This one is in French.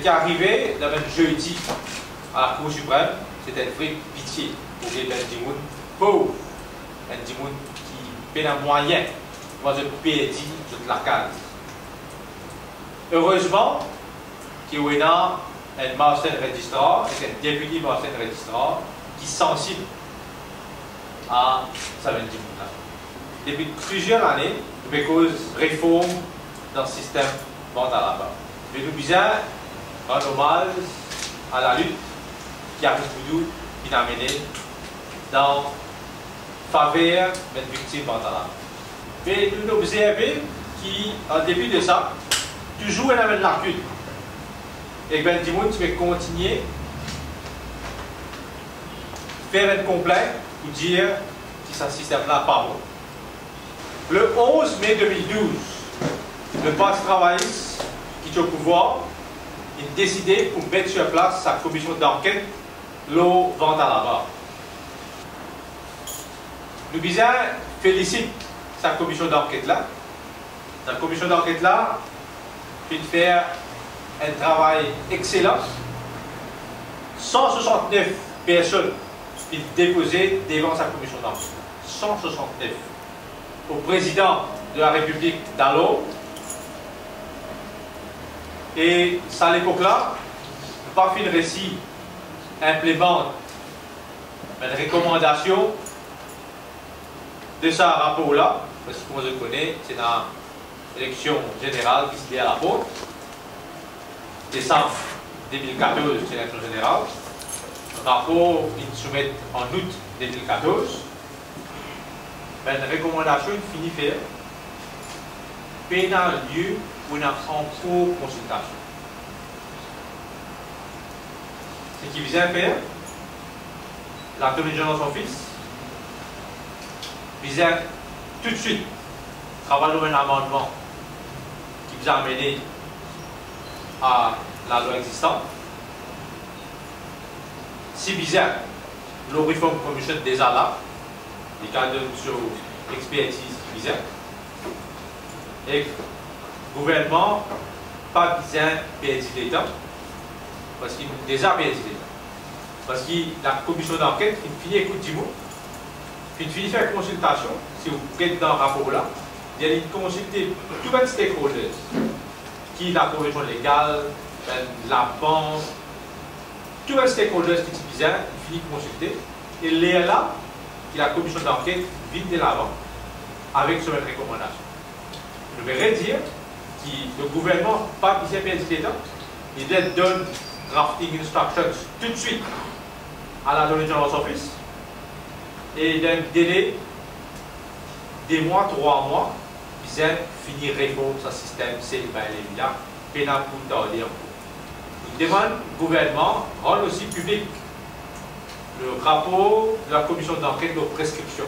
était arrivé dans un jeudi à la Cour suprême, c'était une vraie pitié pour les gens pauvres, les gens qui paient un moyen pour perdre toute la case. Heureusement, qu'il y a un magistrat, un député magistrat qui est sensible à ça. Depuis plusieurs années, nous avons réforme dans le système bancaire là-bas. Mais nous avons un hommage à la lutte qui a été amenée dans la faveur des victimes bancaires là-bas. Mais nous observons qu'en début de ça, toujours il y a une lacune. Et bien, dis-moi, tu vas continuer à faire un complaint pour dire que ce système-là n'est pas bon. Le 11 mai 2012, le Parti travailliste qui est au pouvoir, il a décidé pour mettre sur place sa commission d'enquête, l'eau vente à la barre. Le Bizan félicite sa commission d'enquête-là. Sa commission d'enquête-là vient de faire un travail excellent. 169 personnes viennent déposer devant sa commission d'enquête. 169. Au président de la République d'alors. Et ça, à l'époque-là, le parfum récit implémente une recommandation de ce rapport-là, parce que comme je le connais, c'est dans l'élection générale qui se lie à la porte, décembre 2014, c'est l'élection générale, le rapport qui se soumet en août 2014. Une recommandation finit faire pendant le lieu où on a en cours consultation. Ce qui visait à faire, l'attorney general dans son fils visait tout de suite travailler un amendement qui visait à amener à la loi existante. Si visait le Reform Commission des ALA, les cadres sur l'expertise visée. Et le gouvernement n'a pas besoin de perdre l'État, parce qu'il a déjà perdu l'État. Parce que la commission d'enquête finit écoute du mot, puis finit faire une consultation, si vous êtes dans le rapport là, il y a consulter tous les stakeholders, qui la commission légale, la banque, tous les stakeholders qui sont visés, il finit consulter, et les là, que la commission d'enquête vient de l'avant avec cette recommandation. Je vais redire que le gouvernement n'a pas besoin de perdre l'État, il donne drafting instructions tout de suite à la Attorney General's Office et il a un délai des mois, 3 mois, ils aiment finir réforme ce système, c'est le bail et bien, pénal pour tarder en cours. Il demande au gouvernement, rendre aussi public le rapport de la commission d'enquête de prescription.